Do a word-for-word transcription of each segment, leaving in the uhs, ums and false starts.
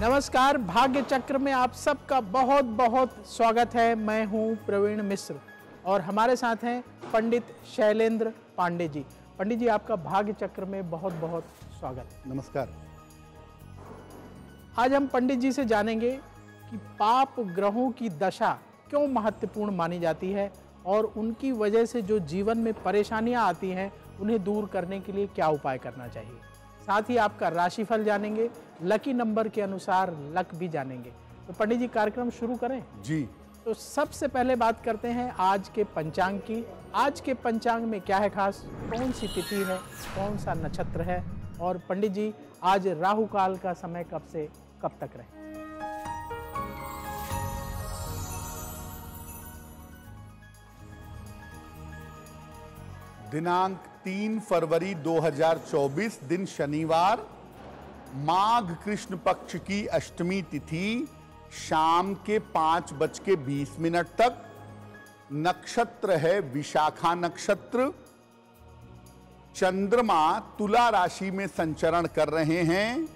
नमस्कार, भाग्य चक्र में आप सबका बहुत बहुत स्वागत है। मैं हूं प्रवीण मिश्र और हमारे साथ हैं पंडित शैलेंद्र पांडे जी। पंडित जी, आपका भाग्य चक्र में बहुत बहुत स्वागत। नमस्कार। आज हम पंडित जी से जानेंगे कि पाप ग्रहों की दशा क्यों महत्वपूर्ण मानी जाती है और उनकी वजह से जो जीवन में परेशानियां आती हैं उन्हें दूर करने के लिए क्या उपाय करना चाहिए। साथ ही आपका राशिफल जानेंगे, लकी नंबर के अनुसार लक भी जानेंगे। तो पंडित जी, कार्यक्रम शुरू करें जी। तो सबसे पहले बात करते हैं आज के पंचांग की। आज के पंचांग में क्या है खास, कौन सी तिथि है, कौन सा नक्षत्र है, और पंडित जी आज राहु काल का समय कब से कब तक रहे? दिनांक तीन फरवरी दो हज़ार चौबीस, दिन शनिवार, माघ कृष्ण पक्ष की अष्टमी तिथि, शाम के पांच बज के बीस मिनट तक। नक्षत्र है विशाखा नक्षत्र। चंद्रमा तुला राशि में संचरण कर रहे हैं।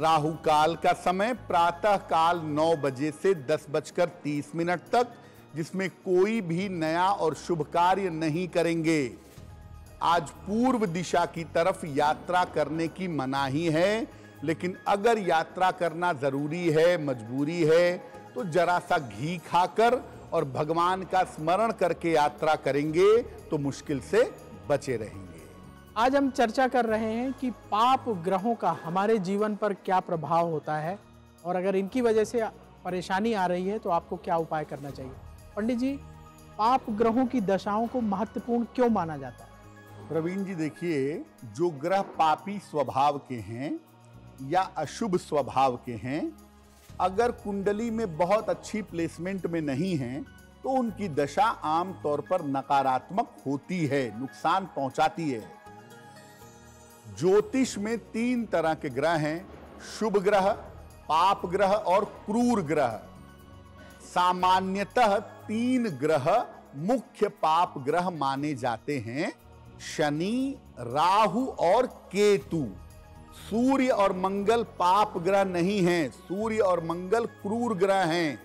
राहु काल का समय प्रातः काल नौ बजे से दस बजकर तीस मिनट तक, जिसमें कोई भी नया और शुभ कार्य नहीं करेंगे। आज पूर्व दिशा की तरफ यात्रा करने की मनाही है, लेकिन अगर यात्रा करना जरूरी है, मजबूरी है, तो जरा सा घी खाकर और भगवान का स्मरण करके यात्रा करेंगे तो मुश्किल से बचे रहेंगे। आज हम चर्चा कर रहे हैं कि पाप ग्रहों का हमारे जीवन पर क्या प्रभाव होता है और अगर इनकी वजह से परेशानी आ रही है तो आपको क्या उपाय करना चाहिए। पंडित जी, पाप ग्रहों की दशाओं को महत्वपूर्ण क्यों माना जाता है? प्रवीण जी, देखिए, जो ग्रह पापी स्वभाव के हैं या अशुभ स्वभाव के हैं, अगर कुंडली में बहुत अच्छी प्लेसमेंट में नहीं हैं तो उनकी दशा आम तौर पर नकारात्मक होती है, नुकसान पहुंचाती है। ज्योतिष में तीन तरह के ग्रह हैं, शुभ ग्रह, पाप ग्रह और क्रूर ग्रह। सामान्यतः तीन ग्रह मुख्य पाप ग्रह माने जाते हैं, शनि, राहु और केतु। सूर्य और मंगल पाप ग्रह नहीं हैं, सूर्य और मंगल क्रूर ग्रह हैं।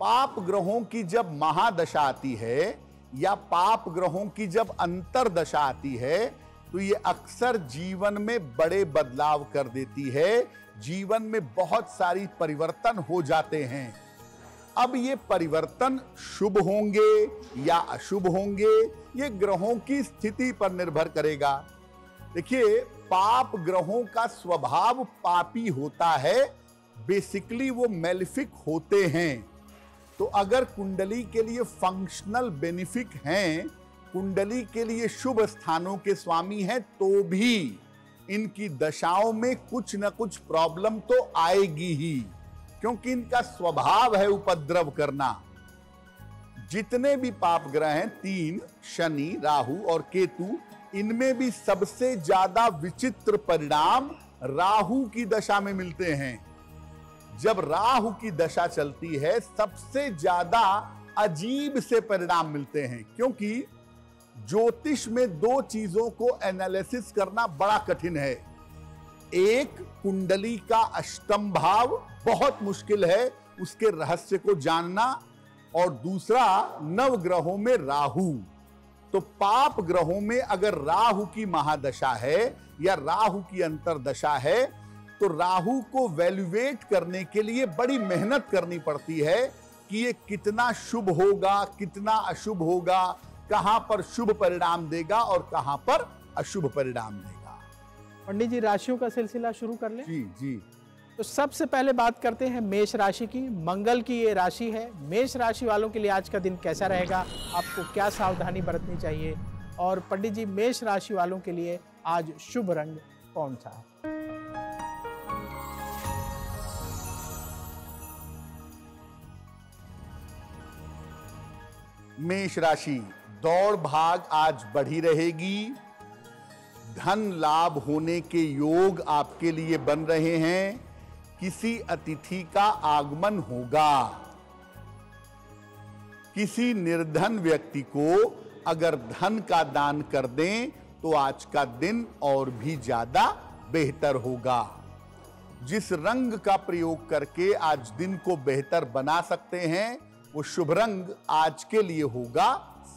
पाप ग्रहों की जब महादशा आती है या पाप ग्रहों की जब अंतरदशा आती है तो ये अक्सर जीवन में बड़े बदलाव कर देती है। जीवन में बहुत सारी परिवर्तन हो जाते हैं। अब ये परिवर्तन शुभ होंगे या अशुभ होंगे, ये ग्रहों की स्थिति पर निर्भर करेगा। देखिए, पाप ग्रहों का स्वभाव पापी होता है, बेसिकली वो मेलिफिक होते हैं। तो अगर कुंडली के लिए फंक्शनल बेनिफिक हैं, कुंडली के लिए शुभ स्थानों के स्वामी हैं, तो भी इनकी दशाओं में कुछ न कुछ प्रॉब्लम तो आएगी ही, क्योंकि इनका स्वभाव है उपद्रव करना। जितने भी पाप ग्रह हैं, तीन, शनि, राहु और केतु, इनमें भी सबसे ज्यादा विचित्र परिणाम राहु की दशा में मिलते हैं। जब राहु की दशा चलती है, सबसे ज्यादा अजीब से परिणाम मिलते हैं, क्योंकि ज्योतिष में दो चीजों को एनालिसिस करना बड़ा कठिन है। एक, कुंडली का अष्टम भाव बहुत मुश्किल है, उसके रहस्य को जानना, और दूसरा नव ग्रहों में राहु। तो पाप ग्रहों में अगर राहु की महादशा है या राहु की अंतरदशा है तो राहु को वैल्यूएट करने के लिए बड़ी मेहनत करनी पड़ती है कि ये कितना शुभ होगा, कितना अशुभ होगा, कहां पर शुभ परिणाम देगा और कहां पर अशुभ परिणाम देगा। पंडित जी, राशियों का सिलसिला शुरू कर लें। जी जी। तो सबसे पहले बात करते हैं मेष राशि की। मंगल की ये राशि है। मेष राशि वालों के लिए आज का दिन कैसा रहेगा, आपको क्या सावधानी बरतनी चाहिए, और पंडित जी मेष राशि वालों के लिए आज शुभ रंग कौन सा है? मेष राशि, दौड़ भाग आज बढ़ी रहेगी। धन लाभ होने के योग आपके लिए बन रहे हैं। किसी अतिथि का आगमन होगा। किसी निर्धन व्यक्ति को अगर धन का दान कर दें तो आज का दिन और भी ज्यादा बेहतर होगा। जिस रंग का प्रयोग करके आज दिन को बेहतर बना सकते हैं, वो शुभ रंग आज के लिए होगा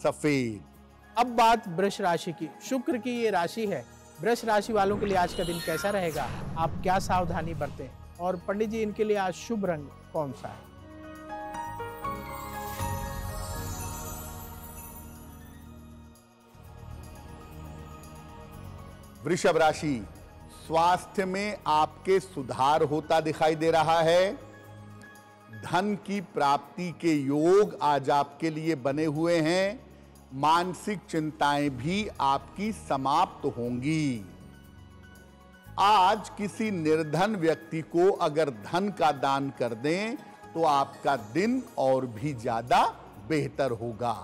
सफेद। अब बात वृष राशि की। शुक्र की ये राशि है। वृष राशि वालों के लिए आज का दिन कैसा रहेगा, आप क्या सावधानी बरतें, और पंडित जी इनके लिए आज शुभ रंग कौन सा है? वृषभ राशि। स्वास्थ्य में आपके सुधार होता दिखाई दे रहा है। धन की प्राप्ति के योग आज आपके लिए बने हुए हैं। मानसिक चिंताएं भी आपकी समाप्त होंगी। आज किसी निर्धन व्यक्ति को अगर धन का दान कर दें तो आपका दिन और भी ज्यादा बेहतर होगा।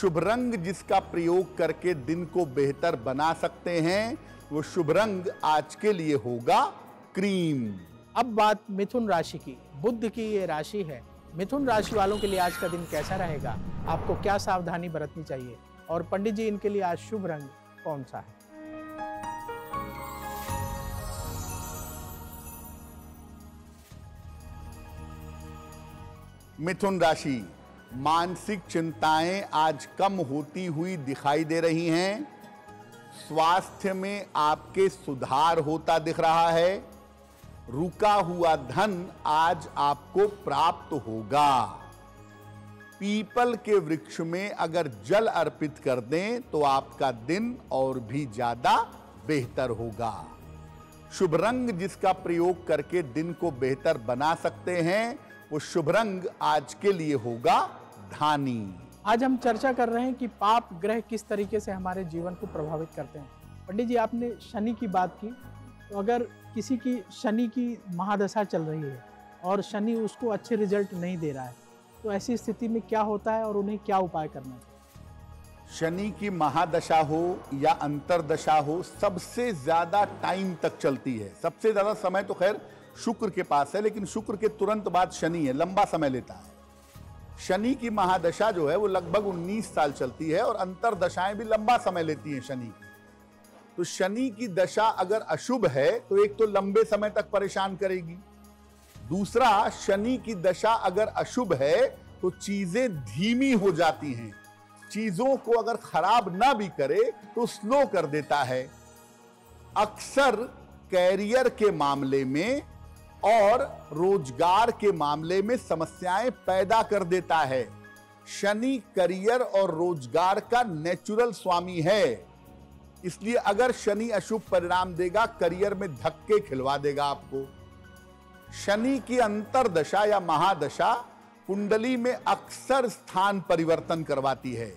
शुभ रंग जिसका प्रयोग करके दिन को बेहतर बना सकते हैं, वो शुभ रंग आज के लिए होगा क्रीम। अब बात मिथुन राशि की। बुध की ये राशि है। मिथुन राशि वालों के लिए आज का दिन कैसा रहेगा, आपको क्या सावधानी बरतनी चाहिए, और पंडित जी इनके लिए आज शुभ रंग कौन सा है? मिथुन राशि। मानसिक चिंताएं आज कम होती हुई दिखाई दे रही हैं। स्वास्थ्य में आपके सुधार होता दिख रहा है। रुका हुआ धन आज आपको प्राप्त होगा। पीपल के वृक्ष में अगर जल अर्पित कर दें तो आपका दिन और भी ज्यादा बेहतर होगा। शुभ रंग जिसका प्रयोग करके दिन को बेहतर बना सकते हैं, वो शुभ रंग आज के लिए होगा धानी। आज हम चर्चा कर रहे हैं कि पाप ग्रह किस तरीके से हमारे जीवन को प्रभावित करते हैं। पंडित जी आपने शनि की बात की, तो अगर किसी की शनि की महादशा चल रही है और शनि उसको अच्छे रिजल्ट नहीं दे रहा है, तो ऐसी स्थिति में क्या होता है और उन्हें क्या उपाय करना चाहिए? शनि की महादशा हो या अंतरदशा हो, सबसे ज़्यादा टाइम तक चलती है। सबसे ज़्यादा समय तो खैर शुक्र के पास है, लेकिन शुक्र के तुरंत बाद शनि है, लंबा समय लेता है। शनि की महादशा जो है वो लगभग उन्नीस साल चलती है, और अंतरदशाएं भी लंबा समय लेती हैं शनि। तो शनि की दशा अगर अशुभ है तो एक तो लंबे समय तक परेशान करेगी, दूसरा शनि की दशा अगर अशुभ है तो चीजें धीमी हो जाती हैं। चीजों को अगर खराब ना भी करे तो स्लो कर देता है। अक्सर कैरियर के मामले में और रोजगार के मामले में समस्याएं पैदा कर देता है। शनि करियर और रोजगार का नेचुरल स्वामी है, इसलिए अगर शनि अशुभ परिणाम देगा, करियर में धक्के खिलवा देगा आपको। शनि की अंतरदशा या महादशा कुंडली में अक्सर स्थान परिवर्तन करवाती है।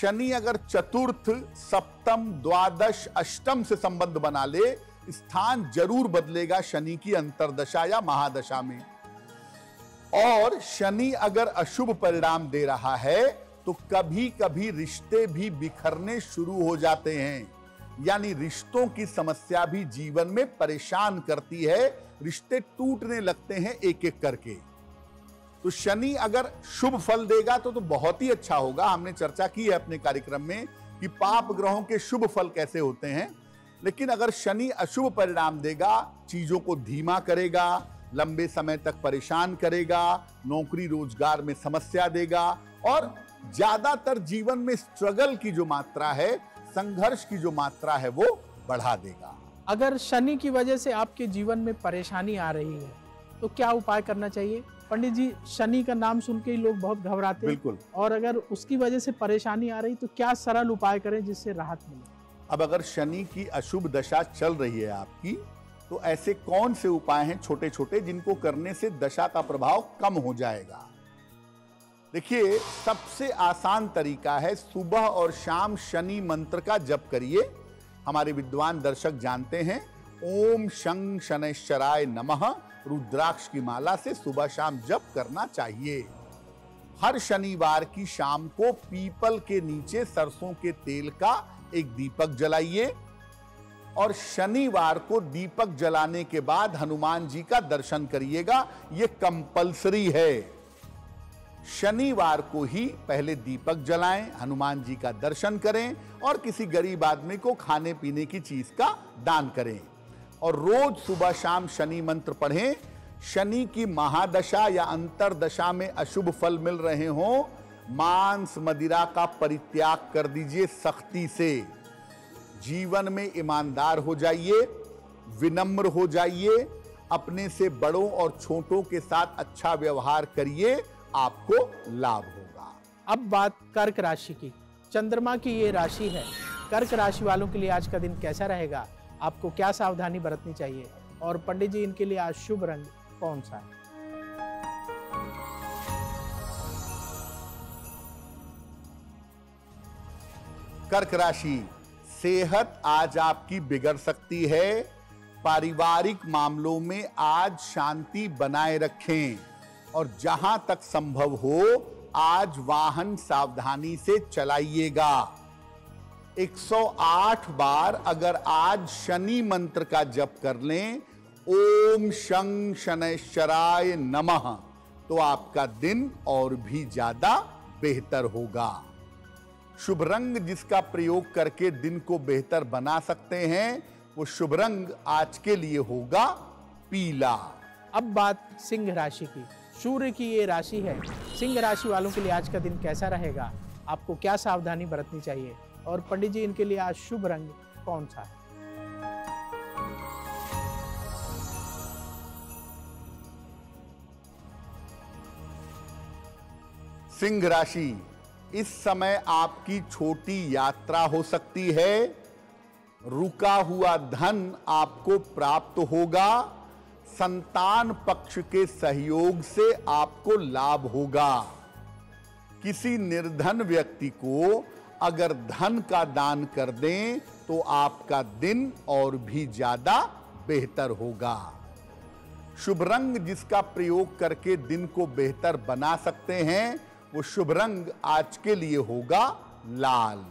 शनि अगर चतुर्थ, सप्तम, द्वादश, अष्टम से संबंध बना ले, स्थान जरूर बदलेगा शनि की अंतरदशा या महादशा में। और शनि अगर अशुभ परिणाम दे रहा है तो कभी कभी रिश्ते भी बिखरने शुरू हो जाते हैं, यानी रिश्तों की समस्या भी जीवन में परेशान करती है। रिश्ते टूटने लगते हैं एक एक करके। तो शनि अगर शुभ फल देगा तो तो बहुत ही अच्छा होगा। हमने चर्चा की है अपने कार्यक्रम में कि पाप ग्रहों के शुभ फल कैसे होते हैं। लेकिन अगर शनि अशुभ परिणाम देगा, चीजों को धीमा करेगा, लंबे समय तक परेशान करेगा, नौकरी रोजगार में समस्या देगा, और ज्यादातर जीवन में स्ट्रगल की जो मात्रा है, संघर्ष की जो मात्रा है, वो बढ़ा देगा। अगर शनि की वजह से आपके जीवन में परेशानी आ रही है तो क्या उपाय करना चाहिए? पंडित जी शनि का नाम सुन के ही लोग बहुत घबराते हैं। बिल्कुल। और अगर उसकी वजह से परेशानी आ रही तो क्या सरल उपाय करें जिससे राहत मिले? अब अगर शनि की अशुभ दशा चल रही है आपकी, तो ऐसे कौन से उपाय हैं छोटे छोटे जिनको करने से दशा का प्रभाव कम हो जाएगा? देखिए, सबसे आसान तरीका है सुबह और शाम शनि मंत्र का जप करिए। हमारे विद्वान दर्शक जानते हैं, ओम शं शनैश्चराय नमः रुद्राक्ष की माला से सुबह शाम जप करना चाहिए। हर शनिवार की शाम को पीपल के नीचे सरसों के तेल का एक दीपक जलाइए, और शनिवार को दीपक जलाने के बाद हनुमान जी का दर्शन करिएगा। यह कंपलसरी है। शनिवार को ही पहले दीपक जलाएं, हनुमान जी का दर्शन करें, और किसी गरीब आदमी को खाने पीने की चीज का दान करें। और रोज सुबह शाम शनि मंत्र पढ़ें। शनि की महादशा या अंतरदशा में अशुभ फल मिल रहे हों, मांस मदिरा का परित्याग कर दीजिए सख्ती से। जीवन में ईमानदार हो जाइए, विनम्र हो जाइए, अपने से बड़ों और छोटों के साथ अच्छा व्यवहार करिए, आपको लाभ होगा। अब बात कर्क राशि की। चंद्रमा की ये राशि है। कर्क राशि वालों के लिए आज का दिन कैसा रहेगा, आपको क्या सावधानी बरतनी चाहिए और पंडित जी इनके लिए आज शुभ रंग कौन सा है? कर्क राशि, सेहत आज आपकी बिगड़ सकती है। पारिवारिक मामलों में आज शांति बनाए रखें और जहां तक संभव हो आज वाहन सावधानी से चलाइएगा। एक सौ आठ बार अगर आज शनि मंत्र का जप कर लें, ओम शं शनैश्चराय नमः, तो आपका दिन और भी ज्यादा बेहतर होगा। शुभ रंग जिसका प्रयोग करके दिन को बेहतर बना सकते हैं वो शुभ रंग आज के लिए होगा पीला। अब बात सिंह राशि की। सूर्य की ये राशि है। सिंह राशि वालों के लिए आज का दिन कैसा रहेगा, आपको क्या सावधानी बरतनी चाहिए और पंडित जी इनके लिए आज शुभ रंग कौन सा है? सिंह राशि, इस समय आपकी छोटी यात्रा हो सकती है। रुका हुआ धन आपको प्राप्त होगा। संतान पक्ष के सहयोग से आपको लाभ होगा। किसी निर्धन व्यक्ति को अगर धन का दान कर दें तो आपका दिन और भी ज्यादा बेहतर होगा। शुभ रंग जिसका प्रयोग करके दिन को बेहतर बना सकते हैं वो शुभ रंग आज के लिए होगा लाल।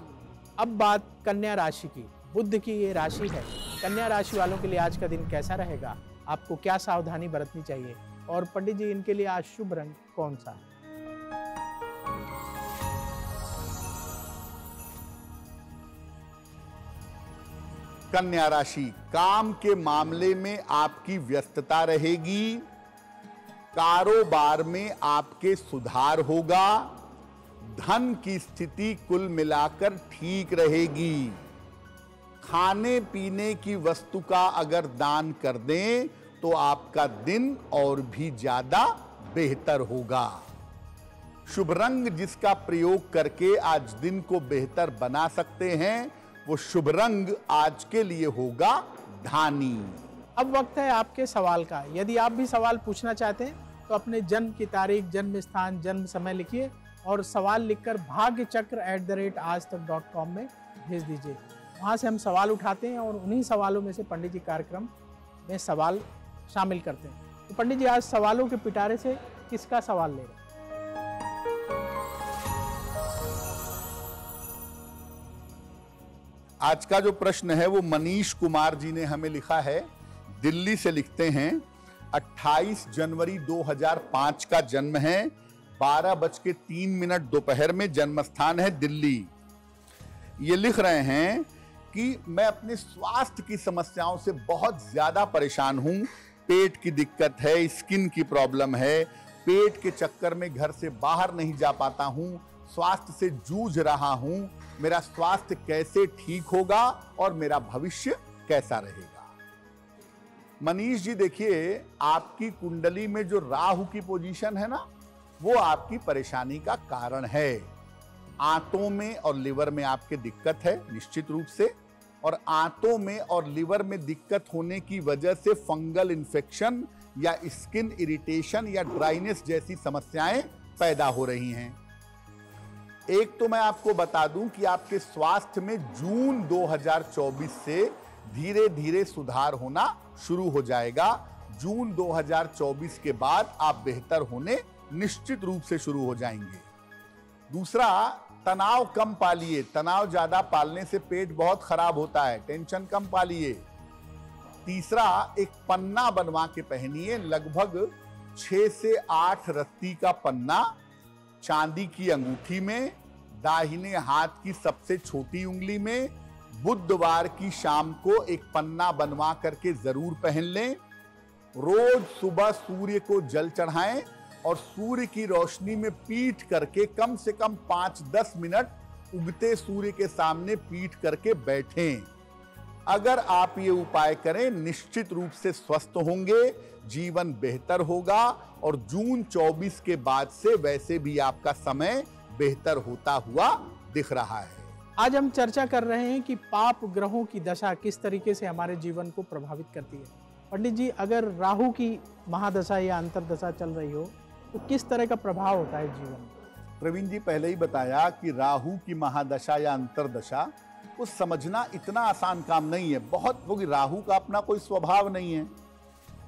अब बात कन्या राशि की। बुध की ये राशि है। कन्या राशि वालों के लिए आज का दिन कैसा रहेगा, आपको क्या सावधानी बरतनी चाहिए और पंडित जी इनके लिए आज शुभ रंग कौन सा है? कन्या राशि, काम के मामले में आपकी व्यस्तता रहेगी। कारोबार में आपके सुधार होगा। धन की स्थिति कुल मिलाकर ठीक रहेगी। खाने पीने की वस्तु का अगर दान कर दें तो आपका दिन और भी ज्यादा बेहतर होगा। शुभ रंग जिसका प्रयोग करके आज दिन को बेहतर बना सकते हैं वो शुभ रंग आज के लिए होगा धानी। अब वक्त है आपके सवाल का। यदि आप भी सवाल पूछना चाहते हैं तो अपने जन्म की तारीख, जन्म स्थान, जन्म समय लिखिए और सवाल लिखकर भाग्य चक्र एट द रेट आज तक डॉट कॉम में भेज दीजिए। वहाँ से हम सवाल उठाते हैं और उन्हीं सवालों में से पंडित जी कार्यक्रम में सवाल शामिल करते हैं। तो पंडित जी आज सवालों के पिटारे से किसका सवाल लेगा? आज का जो प्रश्न है वो मनीष कुमार जी ने हमें लिखा है। दिल्ली से लिखते हैं, अट्ठाईस जनवरी दो हज़ार पाँच का जन्म है। बारह बज के तीन मिनट दोपहर में, जन्म स्थान है दिल्ली। ये लिख रहे हैं कि मैं अपने स्वास्थ्य की समस्याओं से बहुत ज़्यादा परेशान हूँ। पेट की दिक्कत है, स्किन की प्रॉब्लम है, पेट के चक्कर में घर से बाहर नहीं जा पाता हूँ, स्वास्थ्य से जूझ रहा हूँ। मेरा स्वास्थ्य कैसे ठीक होगा और मेरा भविष्य कैसा रहेगा? मनीष जी देखिए, आपकी कुंडली में जो राहु की पोजीशन है ना, वो आपकी परेशानी का कारण है। आंतों में और लिवर में आपके दिक्कत है निश्चित रूप से, और आंतों में और लिवर में दिक्कत होने की वजह से फंगल इन्फेक्शन या स्किन इरिटेशन या ड्राइनेस जैसी समस्याएं पैदा हो रही हैं। एक तो मैं आपको बता दूं कि आपके स्वास्थ्य में जून दो हज़ार चौबीस से धीरे धीरे सुधार होना शुरू हो जाएगा। जून दो हज़ार चौबीस के बाद आप बेहतर होने निश्चित रूप से शुरू हो जाएंगे। दूसरा, तनाव कम पालिए। तनाव ज्यादा पालने से पेट बहुत खराब होता है, टेंशन कम पालिए। तीसरा, एक पन्ना बनवा के पहनिए, लगभग छः से आठ रत्ती का पन्ना, चांदी की अंगूठी में, दाहिने हाथ की सबसे छोटी उंगली में, बुधवार की शाम को एक पन्ना बनवा करके जरूर पहन लें। रोज सुबह सूर्य को जल चढ़ाएं और सूर्य की रोशनी में पीठ करके कम से कम पांच दस मिनट उगते सूर्य के सामने पीठ करके बैठें। अगर आप ये उपाय करें निश्चित रूप से स्वस्थ होंगे, जीवन बेहतर होगा और जून चौबीस के बाद से वैसे भी आपका समय बेहतर होता हुआ दिख रहा है। आज हम चर्चा कर रहे हैं कि पाप ग्रहों की दशा किस तरीके से हमारे जीवन को प्रभावित करती है। पंडित जी, अगर राहु की महादशा या अंतर्दशा चल रही हो तो किस तरह का प्रभाव होता है जीवन में? प्रवीण जी, पहले ही बताया कि राहु की महादशा या अंतर्दशा को समझना इतना आसान काम नहीं है, बहुत, क्योंकि राहु का अपना कोई स्वभाव नहीं है।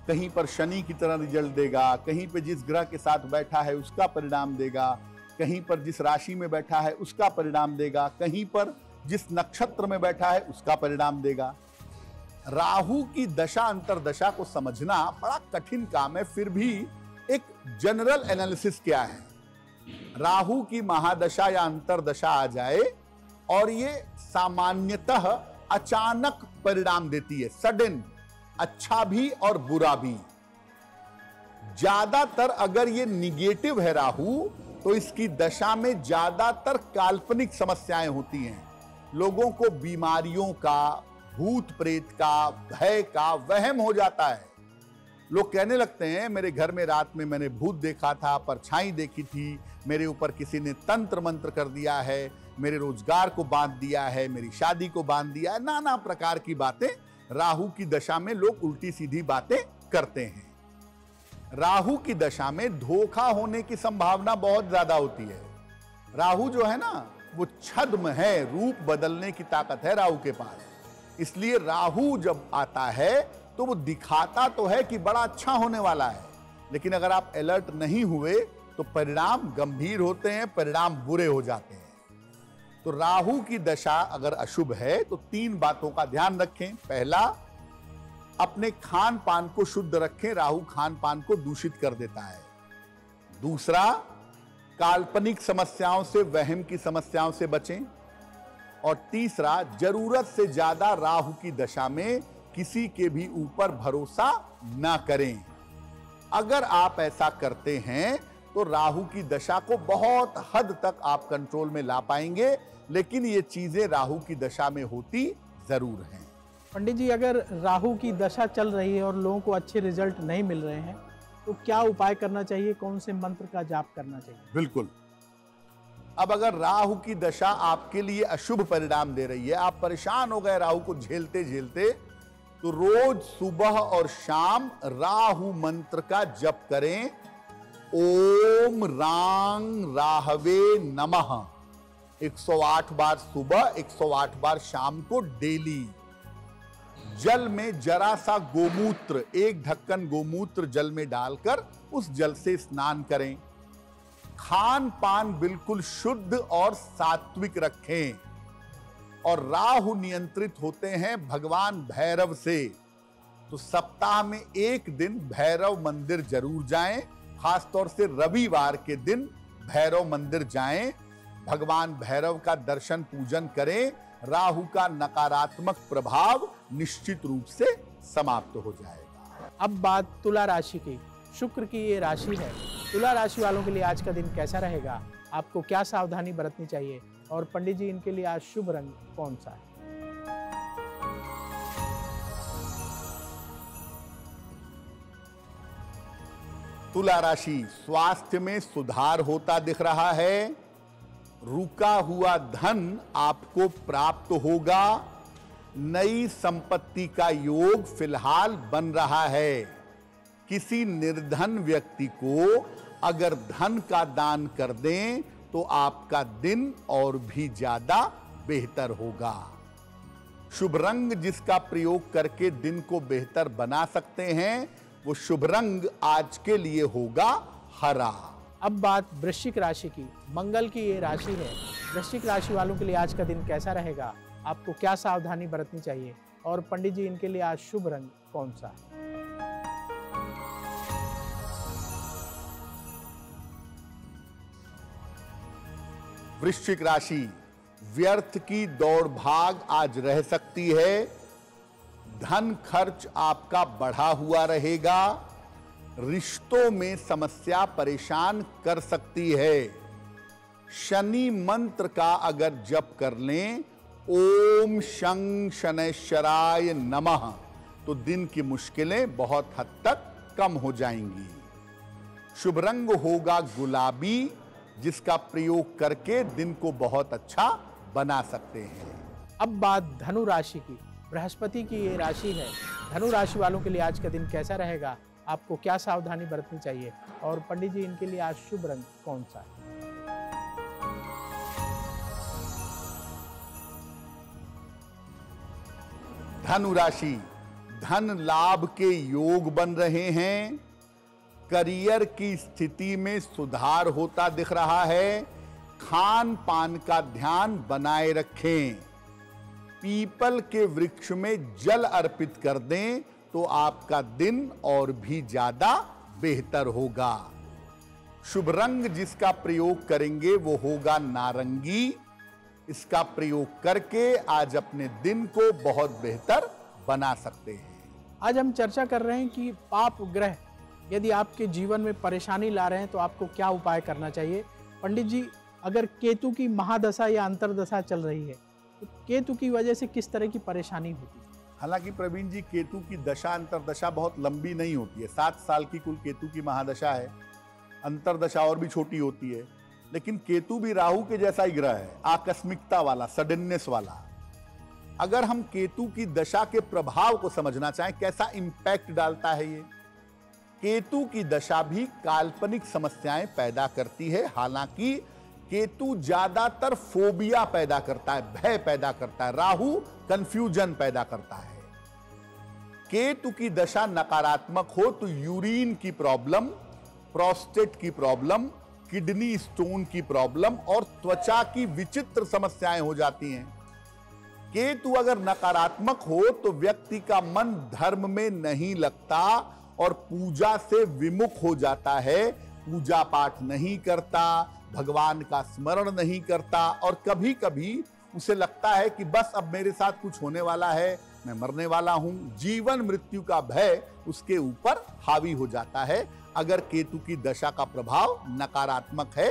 कहीं पर शनि की तरह रिजल्ट देगा, कहीं पर जिस ग्रह के साथ बैठा है उसका परिणाम देगा, कहीं पर जिस राशि में बैठा है उसका परिणाम देगा, कहीं पर जिस नक्षत्र में बैठा है उसका परिणाम देगा। राहु की दशा अंतर्दशा को समझना बड़ा कठिन काम है, फिर भी एक जनरल एनालिसिस क्या है। राहु की महादशा या अंतर्दशा आ जाए और ये सामान्यतः अचानक परिणाम देती है, सडन, अच्छा भी और बुरा भी। ज्यादातर अगर ये निगेटिव है राहु तो इसकी दशा में ज्यादातर काल्पनिक समस्याएं होती हैं। लोगों को बीमारियों का, भूत प्रेत का, भय का वहम हो जाता है। लोग कहने लगते हैं मेरे घर में रात में मैंने भूत देखा था, परछाई देखी थी, मेरे ऊपर किसी ने तंत्र मंत्र कर दिया है, मेरे रोजगार को बांध दिया है, मेरी शादी को बांध दिया है। नाना प्रकार की बातें राहु की दशा में लोग उल्टी सीधी बातें करते हैं। राहु की दशा में धोखा होने की संभावना बहुत ज्यादा होती है। राहु जो है ना वो छद्म है, रूप बदलने की ताकत है राहु के पास। इसलिए राहु जब आता है तो वो दिखाता तो है कि बड़ा अच्छा होने वाला है, लेकिन अगर आप अलर्ट नहीं हुए तो परिणाम गंभीर होते हैं, परिणाम बुरे हो जाते हैं। तो राहु की दशा अगर अशुभ है तो तीन बातों का ध्यान रखें। पहला, अपने खान पान को शुद्ध रखें, राहु खान पान को दूषित कर देता है। दूसरा, काल्पनिक समस्याओं से, वहम की समस्याओं से बचें। और तीसरा, जरूरत से ज्यादा राहु की दशा में किसी के भी ऊपर भरोसा ना करें। अगर आप ऐसा करते हैं तो राहु की दशा को बहुत हद तक आप कंट्रोल में ला पाएंगे, लेकिन ये चीजें राहु की दशा में होती जरूर हैं। पंडित जी, अगर राहु की दशा चल रही है और लोगों को अच्छे रिजल्ट नहीं मिल रहे हैं तो क्या उपाय करना चाहिए, कौन से मंत्र का जाप करना चाहिए? बिल्कुल। अब अगर राहु की दशा आपके लिए अशुभ परिणाम दे रही है, आप परेशान हो गए राहु को झेलते झेलते, तो रोज सुबह और शाम राहु मंत्र का जप करें। ओम रांग राहवे नमः एक सौ आठ बार सुबह, एक सौ आठ बार शाम को डेली। जल में जरा सा गोमूत्र, एक ढक्कन गोमूत्र जल में डालकर उस जल से स्नान करें। खान पान बिल्कुल शुद्ध और सात्विक रखें। और राहु नियंत्रित होते हैं भगवान भैरव से, तो सप्ताह में एक दिन भैरव मंदिर जरूर जाएं, खासतौर से रविवार के दिन भैरव मंदिर जाएं, भगवान भैरव का दर्शन पूजन करें। राहु का नकारात्मक प्रभाव निश्चित रूप से समाप्त हो जाएगा। अब बात तुला राशि की। शुक्र की ये राशि है। तुला राशि वालों के लिए आज का दिन कैसा रहेगा, आपको क्या सावधानी बरतनी चाहिए और पंडित जी इनके लिए आज शुभ रंग कौन सा है? तुला राशि, स्वास्थ्य में सुधार होता दिख रहा है। रुका हुआ धन आपको प्राप्त होगा। नई संपत्ति का योग फिलहाल बन रहा है। किसी निर्धन व्यक्ति को अगर धन का दान कर दें तो आपका दिन और भी ज्यादा बेहतर होगा। शुभ रंग जिसका प्रयोग करके दिन को बेहतर बना सकते हैं वो शुभ रंग आज के लिए होगा हरा। अब बात वृश्चिक राशि की। मंगल की ये राशि है। वृश्चिक राशि वालों के लिए आज का दिन कैसा रहेगा, आपको क्या सावधानी बरतनी चाहिए और पंडित जी इनके लिए आज शुभ रंग कौन सा है? वृश्चिक राशि, व्यर्थ की दौड़ भाग आज रह सकती है। धन खर्च आपका बढ़ा हुआ रहेगा। रिश्तों में समस्या परेशान कर सकती है। शनि मंत्र का अगर जप कर लें, ओम शं शनैश्चराय नमः, तो दिन की मुश्किलें बहुत हद तक कम हो जाएंगी। शुभ रंग होगा गुलाबी, जिसका प्रयोग करके दिन को बहुत अच्छा बना सकते हैं। अब बात धनु राशि की। बृहस्पति की ये राशि है। धनु राशि वालों के लिए आज का दिन कैसा रहेगा, आपको क्या सावधानी बरतनी चाहिए और पंडित जी इनके लिए आज शुभ रंग कौन सा है? धनु राशि, धन लाभ के योग बन रहे हैं। करियर की स्थिति में सुधार होता दिख रहा है। खान पान का ध्यान बनाए रखें। पीपल के वृक्ष में जल अर्पित कर दें तो आपका दिन और भी ज्यादा बेहतर होगा। शुभ रंग जिसका प्रयोग करेंगे वो होगा नारंगी। इसका प्रयोग करके आज अपने दिन को बहुत बेहतर बना सकते हैं। आज हम चर्चा कर रहे हैं कि पाप ग्रह यदि आपके जीवन में परेशानी ला रहे हैं तो आपको क्या उपाय करना चाहिए। पंडित जी, अगर केतु की महादशा या अंतर्दशा चल रही है तो केतु की वजह से किस तरह की परेशानी होती है? हालांकि प्रवीण जी, केतु की दशा अंतर्दशा बहुत लंबी नहीं होती है। सात साल की कुल केतु की महादशा है। अंतर्दशा और भी छोटी होती है। लेकिन केतु भी राहु के जैसा ही ग्रह है, आकस्मिकता वाला, सडननेस वाला। अगर हम केतु की दशा के प्रभाव को समझना चाहें, कैसा इम्पैक्ट डालता है ये। केतु की दशा भी काल्पनिक समस्याएं पैदा करती है। हालांकि केतु ज्यादातर फोबिया पैदा करता है, भय पैदा करता है। राहु कंफ्यूजन पैदा करता है। केतु की दशा नकारात्मक हो तो यूरिन की प्रॉब्लम, प्रोस्टेट की प्रॉब्लम, किडनी स्टोन की प्रॉब्लम और त्वचा की विचित्र समस्याएं हो जाती हैं। केतु अगर नकारात्मक हो तो व्यक्ति का मन धर्म में नहीं लगता और पूजा से विमुख हो जाता है। पूजा पाठ नहीं करता, भगवान का स्मरण नहीं करता और कभी कभी उसे लगता है कि बस अब मेरे साथ कुछ होने वाला है, मैं मरने वाला हूं। जीवन मृत्यु का भय उसके ऊपर हावी हो जाता है अगर केतु की दशा का प्रभाव नकारात्मक है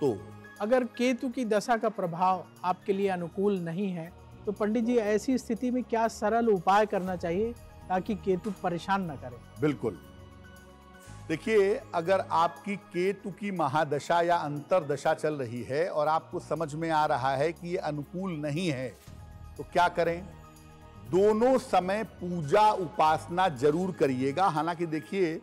तो। अगर केतु की दशा का प्रभाव आपके लिए अनुकूल नहीं है तो पंडित जी ऐसी स्थिति में क्या सरल उपाय करना चाहिए ताकि केतु परेशान ना करे? बिल्कुल, देखिए, अगर आपकी केतु की महादशा या अंतर्दशा चल रही है और आपको समझ में आ रहा है कि ये अनुकूल नहीं है तो क्या करें? दोनों समय पूजा उपासना जरूर करिएगा। हालांकि देखिए,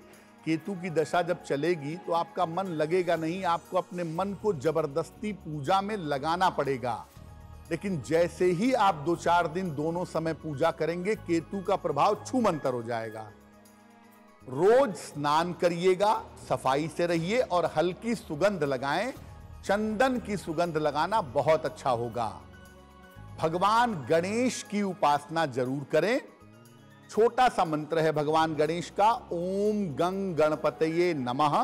केतु की दशा जब चलेगी तो आपका मन लगेगा नहीं, आपको अपने मन को जबरदस्ती पूजा में लगाना पड़ेगा। लेकिन जैसे ही आप दो चार दिन दोनों समय पूजा करेंगे, केतु का प्रभाव छूमंतर हो जाएगा। रोज स्नान करिएगा, सफाई से रहिए और हल्की सुगंध लगाएं। चंदन की सुगंध लगाना बहुत अच्छा होगा। भगवान गणेश की उपासना जरूर करें। छोटा सा मंत्र है भगवान गणेश का, ओम गं गणपतये नमः।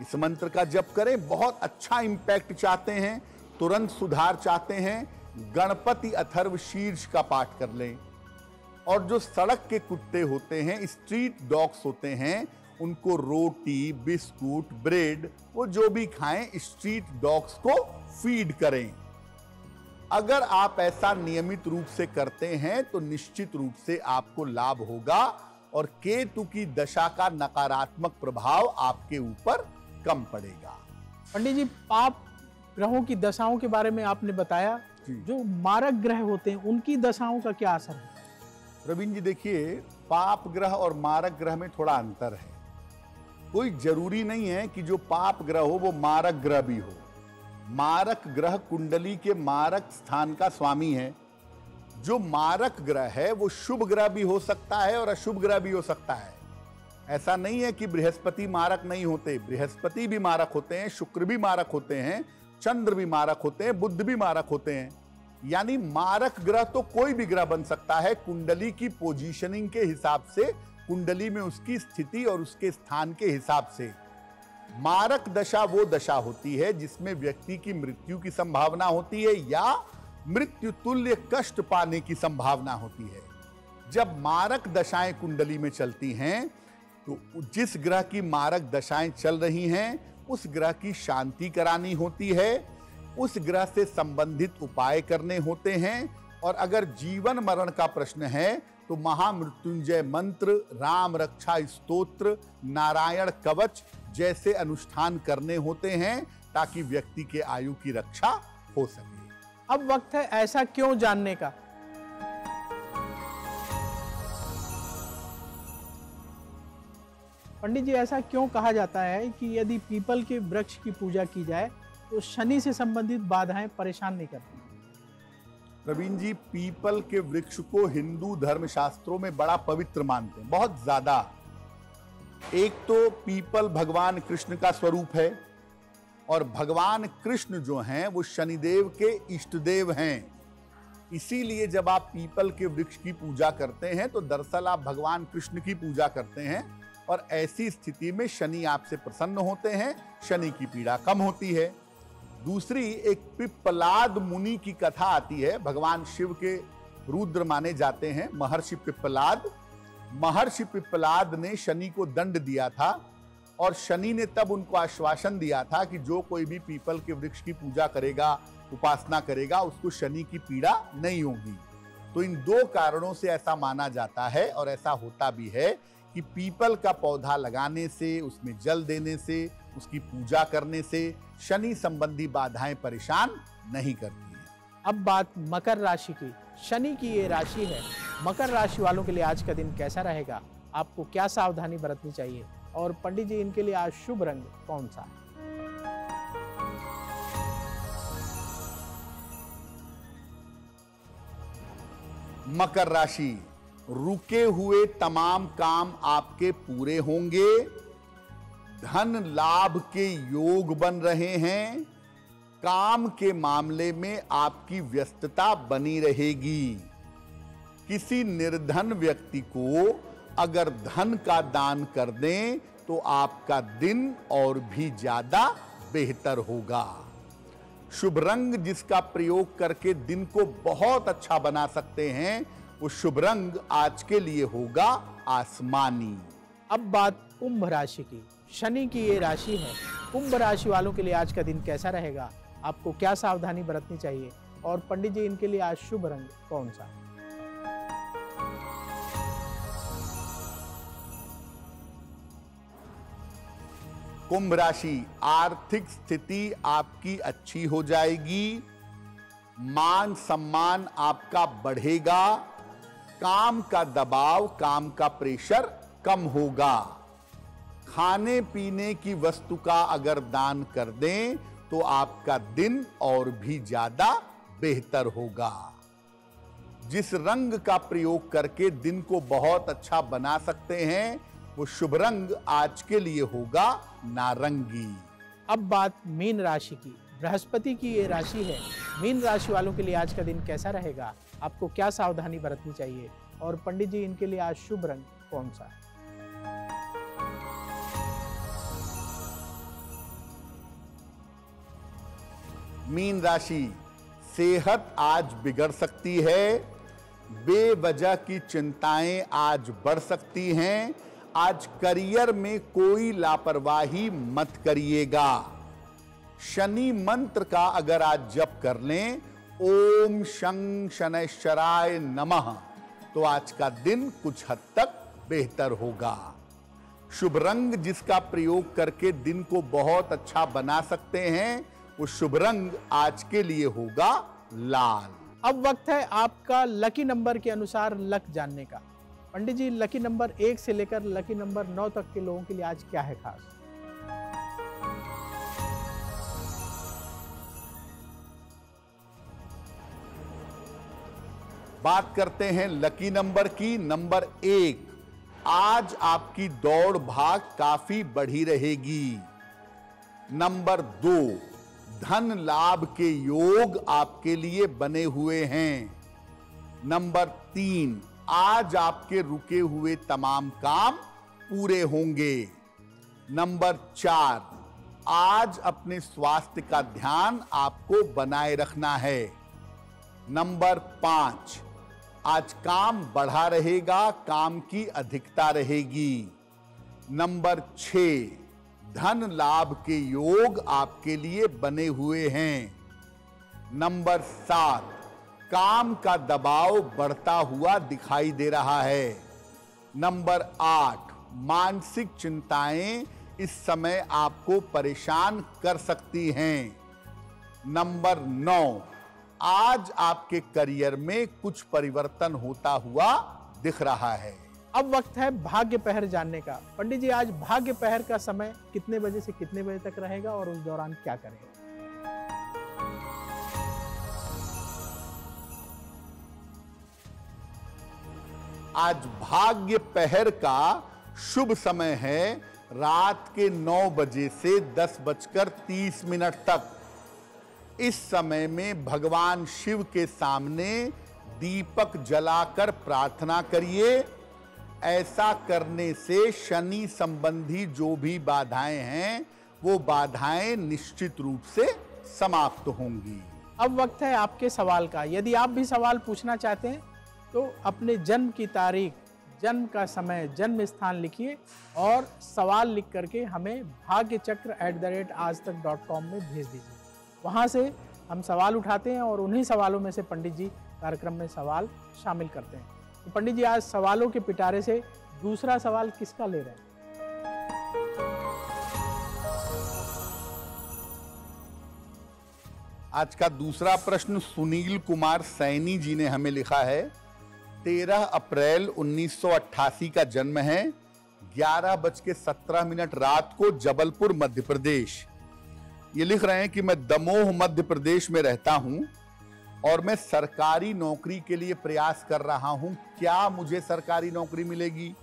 इस मंत्र का जप करें। बहुत अच्छा इम्पैक्ट चाहते हैं, तुरंत सुधार चाहते हैं, गणपति अथर्व शीर्ष का पाठ कर लें। और जो सड़क के कुत्ते होते हैं, स्ट्रीट डॉग्स होते हैं, उनको रोटी, बिस्कुट, ब्रेड, वो जो भी खाएं, स्ट्रीट डॉग्स को फीड करें। अगर आप ऐसा नियमित रूप से करते हैं तो निश्चित रूप से आपको लाभ होगा और केतु की दशा का नकारात्मक प्रभाव आपके ऊपर कम पड़ेगा। पंडित जी, पाप ग्रहों की दशाओं के बारे में आपने बताया, जो मारक ग्रह होते हैं उनकी दशाओं का क्या असर है? प्रवीण जी, देखिए, पाप ग्रह और मारक ग्रह में थोड़ा अंतर है। कोई जरूरी नहीं है कि जो पाप ग्रह हो वो मारक ग्रह भी हो। मारक ग्रह कुंडली के मारक स्थान का स्वामी है। जो मारक ग्रह है वो शुभ ग्रह भी हो सकता है और अशुभ ग्रह भी हो सकता है। ऐसा नहीं है कि बृहस्पति मारक नहीं होते। बृहस्पति भी मारक होते हैं, शुक्र भी मारक होते हैं, चंद्र भी मारक होते हैं, बुध भी मारक होते हैं। यानी मारक ग्रह तो कोई भी ग्रह बन सकता है। कुंडली की पोजीशनिंग के हिसाब से, कुंडली में उसकी स्थिति और उसके स्थान के हिसाब से। मारक दशा वो दशा होती है जिसमें व्यक्ति की मृत्यु की संभावना होती है या मृत्यु तुल्य कष्ट पाने की संभावना होती है। जब मारक दशाएं कुंडली में चलती हैं तो जिस ग्रह की मारक दशाएं चल रही हैं उस ग्रह की शांति करानी होती है, उस ग्रह से संबंधित उपाय करने होते हैं। और अगर जीवन मरण का प्रश्न है तो महामृत्युंजय मंत्र, राम रक्षा स्तोत्र, नारायण कवच जैसे अनुष्ठान करने होते हैं ताकि व्यक्ति के आयु की रक्षा हो सके। अब वक्त है ऐसा क्यों जानने का। पंडित जी, ऐसा क्यों कहा जाता है कि यदि पीपल के वृक्ष की पूजा की जाए तो शनि से संबंधित बाधाएं परेशान नहीं करती? प्रवीण जी, पीपल के वृक्ष को हिंदू धर्मशास्त्रों में बड़ा पवित्र मानते हैं, बहुत ज्यादा। एक तो पीपल भगवान कृष्ण का स्वरूप है और भगवान कृष्ण जो हैं वो शनिदेव के इष्टदेव हैं। इसीलिए जब आप पीपल के वृक्ष की पूजा करते हैं तो दरअसल आप भगवान कृष्ण की पूजा करते हैं और ऐसी स्थिति में शनि आपसे प्रसन्न होते हैं, शनि की पीड़ा कम होती है। दूसरी, एक पिप्पलाद मुनि की कथा आती है, भगवान शिव के रुद्र माने जाते हैं महर्षि पिप्पलाद। महर्षि पिप्पलाद ने शनि को दंड दिया था और शनि ने तब उनको आश्वासन दिया था कि जो कोई भी पीपल के वृक्ष की पूजा करेगा, उपासना करेगा, उसको शनि की पीड़ा नहीं होगी। तो इन दो कारणों से ऐसा माना जाता है और ऐसा होता भी है कि पीपल का पौधा लगाने से, उसमें जल देने से, उसकी पूजा करने से शनि संबंधी बाधाएं परेशान नहीं करती हैं। अब बात मकर राशि की। शनि की ये राशि है। मकर राशि वालों के लिए आज का दिन कैसा रहेगा, आपको क्या सावधानी बरतनी चाहिए और पंडित जी इनके लिए आज शुभ रंग कौन सा है? मकर राशि, रुके हुए तमाम काम आपके पूरे होंगे, धन लाभ के योग बन रहे हैं, काम के मामले में आपकी व्यस्तता बनी रहेगी। किसी निर्धन व्यक्ति को अगर धन का दान कर दें तो आपका दिन और भी ज्यादा बेहतर होगा। शुभ रंग जिसका प्रयोग करके दिन को बहुत अच्छा बना सकते हैं वो शुभ रंग आज के लिए होगा आसमानी। अब बात कुंभ राशि की। शनि की ये राशि है। कुंभ राशि वालों के लिए आज का दिन कैसा रहेगा, आपको क्या सावधानी बरतनी चाहिए और पंडित जी इनके लिए आज शुभ रंग कौन सा? कुंभ राशि, आर्थिक स्थिति आपकी अच्छी हो जाएगी, मान सम्मान आपका बढ़ेगा, काम का दबाव, काम का प्रेशर कम होगा। खाने पीने की वस्तु का अगर दान कर दें तो आपका दिन और भी ज्यादा बेहतर होगा। जिस रंग का प्रयोग करके दिन को बहुत अच्छा बना सकते हैं वो शुभ रंग आज के लिए होगा नारंगी। अब बात मीन राशि की। बृहस्पति की ये राशि है। मीन राशि वालों के लिए आज का दिन कैसा रहेगा, आपको क्या सावधानी बरतनी चाहिए और पंडित जी इनके लिए आज शुभ रंग कौन सा? मीन राशि, सेहत आज बिगड़ सकती है, बेवजह की चिंताएं आज बढ़ सकती हैं। आज करियर में कोई लापरवाही मत करिएगा। शनि मंत्र का अगर आज जप कर लें, ओम शं शनैश्चराय नमः, तो आज का दिन कुछ हद तक बेहतर होगा। शुभ रंग जिसका प्रयोग करके दिन को बहुत अच्छा बना सकते हैं वो शुभ रंग आज के लिए होगा लाल। अब वक्त है आपका लकी नंबर के अनुसार लक जानने का। पंडित जी, लकी नंबर एक से लेकर लकी नंबर नौ तक के लोगों के लिए आज क्या है खास? बात करते हैं लकी नंबर की। नंबर एक, आज आपकी दौड़ भाग काफी बढ़ी रहेगी। नंबर दो, धन लाभ के योग आपके लिए बने हुए हैं। नंबर तीन, आज आपके रुके हुए तमाम काम पूरे होंगे। नंबर चार, आज अपने स्वास्थ्य का ध्यान आपको बनाए रखना है। नंबर पांच, आज काम बढ़ा रहेगा, काम की अधिकता रहेगी। नंबर छह, धन लाभ के योग आपके लिए बने हुए हैं। नंबर सात, काम का दबाव बढ़ता हुआ दिखाई दे रहा है। नंबर आठ, मानसिक चिंताएं इस समय आपको परेशान कर सकती हैं। नंबर नौ, आज आपके करियर में कुछ परिवर्तन होता हुआ दिख रहा है। अब वक्त है भाग्य पहर जानने का। पंडित जी, आज भाग्य पहर का समय कितने बजे से कितने बजे तक रहेगा और उस दौरान क्या करेगा? आज भाग्य पहर का शुभ समय है रात के नौ बजे से दस बजकर तीस मिनट तक। इस समय में भगवान शिव के सामने दीपक जलाकर प्रार्थना करिए। ऐसा करने से शनि संबंधी जो भी बाधाएं हैं वो बाधाएं निश्चित रूप से समाप्त होंगी। अब वक्त है आपके सवाल का। यदि आप भी सवाल पूछना चाहते हैं तो अपने जन्म की तारीख, जन्म का समय, जन्म स्थान लिखिए और सवाल लिख करके हमें भाग्य चक्र एट द रेट आज तक डॉट कॉम में भेज दीजिए। वहाँ से हम सवाल उठाते हैं और उन्हीं सवालों में से पंडित जी कार्यक्रम में सवाल शामिल करते हैं। तो पंडित जी, आज सवालों के पिटारे से दूसरा सवाल किसका ले रहे हैं? आज का दूसरा प्रश्न सुनील कुमार सैनी जी ने हमें लिखा है। तेरह अप्रैल उन्नीस सौ अट्ठासी का जन्म है। ग्यारह बज के सत्रह मिनट रात को जबलपुर मध्य प्रदेश। ये लिख रहे हैं कि मैं दमोह मध्य प्रदेश में रहता हूं और मैं सरकारी नौकरी के लिए प्रयास कर रहा हूं। क्या मुझे सरकारी नौकरी मिलेगी?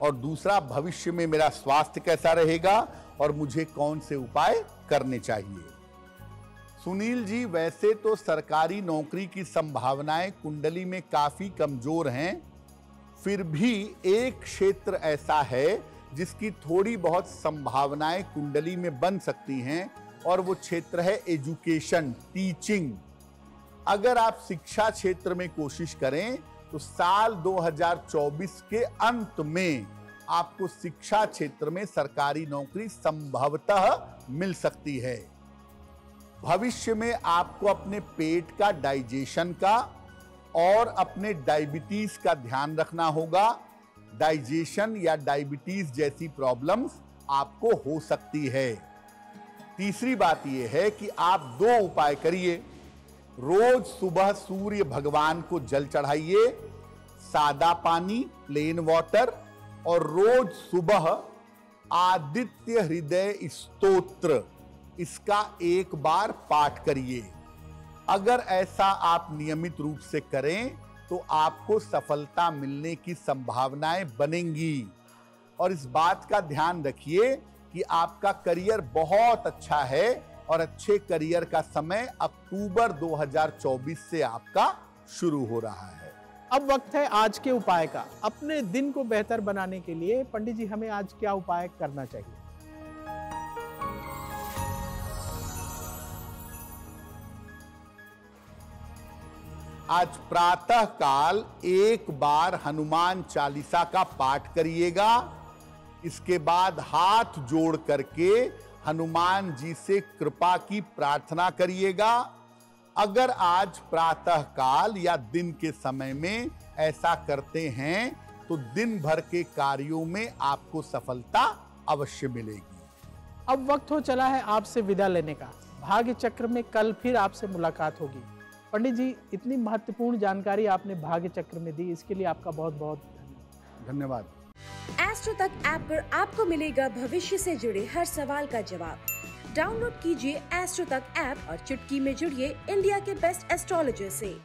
और दूसरा, भविष्य में मेरा स्वास्थ्य कैसा रहेगा और मुझे कौन से उपाय करने चाहिए? सुनील जी, वैसे तो सरकारी नौकरी की संभावनाएं कुंडली में काफ़ी कमज़ोर हैं, फिर भी एक क्षेत्र ऐसा है जिसकी थोड़ी बहुत संभावनाएं कुंडली में बन सकती हैं और वो क्षेत्र है एजुकेशन, टीचिंग। अगर आप शिक्षा क्षेत्र में कोशिश करें तो साल दो हज़ार चौबीस के अंत में आपको शिक्षा क्षेत्र में सरकारी नौकरी संभवतः मिल सकती है। भविष्य में आपको अपने पेट का, डाइजेशन का और अपने डायबिटीज का ध्यान रखना होगा। डाइजेशन या डायबिटीज जैसी प्रॉब्लम्स आपको हो सकती है। तीसरी बात यह है कि आप दो उपाय करिए। रोज सुबह सूर्य भगवान को जल चढ़ाइए, सादा पानी, प्लेन वाटर, और रोज सुबह आदित्य हृदय स्तोत्र, इसका एक बार पाठ करिए। अगर ऐसा आप नियमित रूप से करें तो आपको सफलता मिलने की संभावनाएं बनेंगी। और इस बात का ध्यान रखिए कि आपका करियर बहुत अच्छा है और अच्छे करियर का समय अक्टूबर दो हज़ार चौबीस से आपका शुरू हो रहा है। अब वक्त है आज के उपाय का। अपने दिन को बेहतर बनाने के लिए पंडित जी, हमें आज क्या उपाय करना चाहिए? आज प्रातः काल एक बार हनुमान चालीसा का पाठ करिएगा। इसके बाद हाथ जोड़ करके हनुमान जी से कृपा की प्रार्थना करिएगा। अगर आज प्रातः काल या दिन के समय में ऐसा करते हैं तो दिन भर के कार्यों में आपको सफलता अवश्य मिलेगी। अब वक्त हो चला है आपसे विदा लेने का। भाग्य चक्र में कल फिर आपसे मुलाकात होगी। पंडित जी, इतनी महत्वपूर्ण जानकारी आपने भाग्य चक्र में दी, इसके लिए आपका बहुत बहुत धन्यवाद। एस्ट्रो तक ऐप पर आपको मिलेगा भविष्य से जुड़े हर सवाल का जवाब। डाउनलोड कीजिए एस्ट्रो तक ऐप और चुटकी में जुड़िए इंडिया के बेस्ट एस्ट्रोलॉजर से।